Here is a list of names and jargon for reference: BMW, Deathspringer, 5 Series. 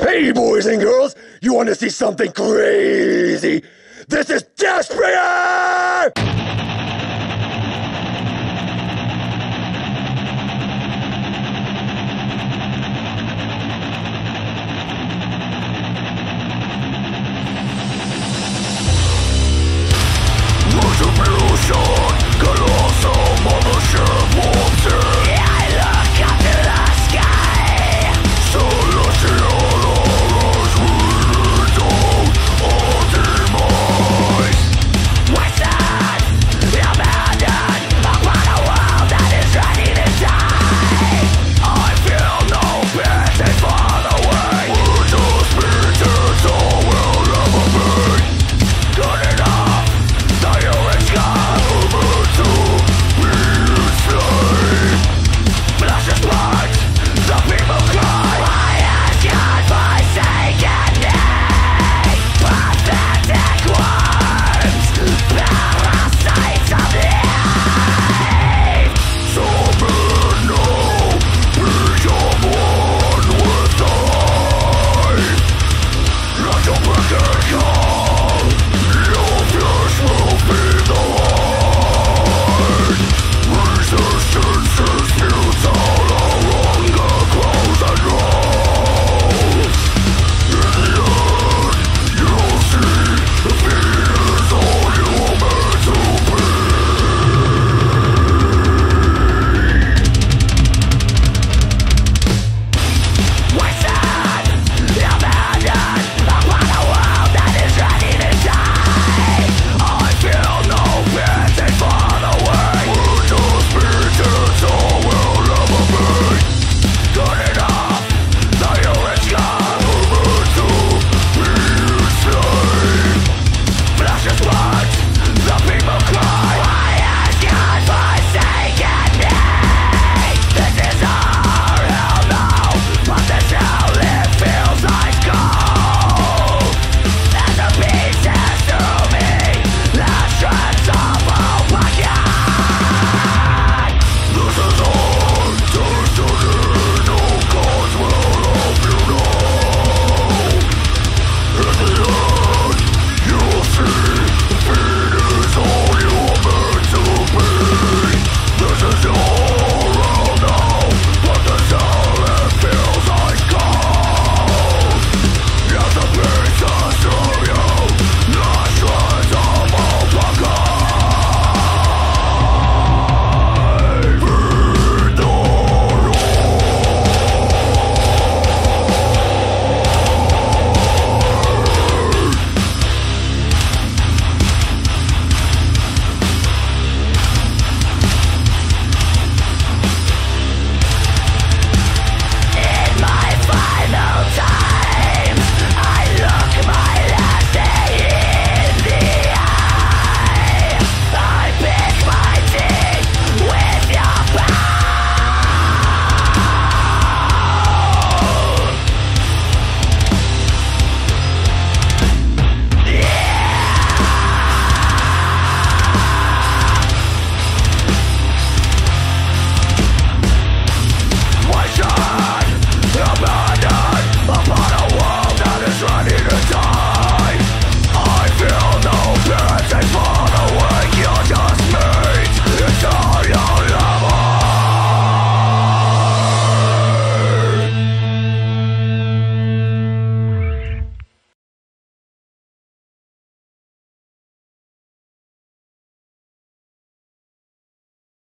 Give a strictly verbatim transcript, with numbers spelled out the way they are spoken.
Hey, boys and girls, you want to see something crazy? This is Deathspringer!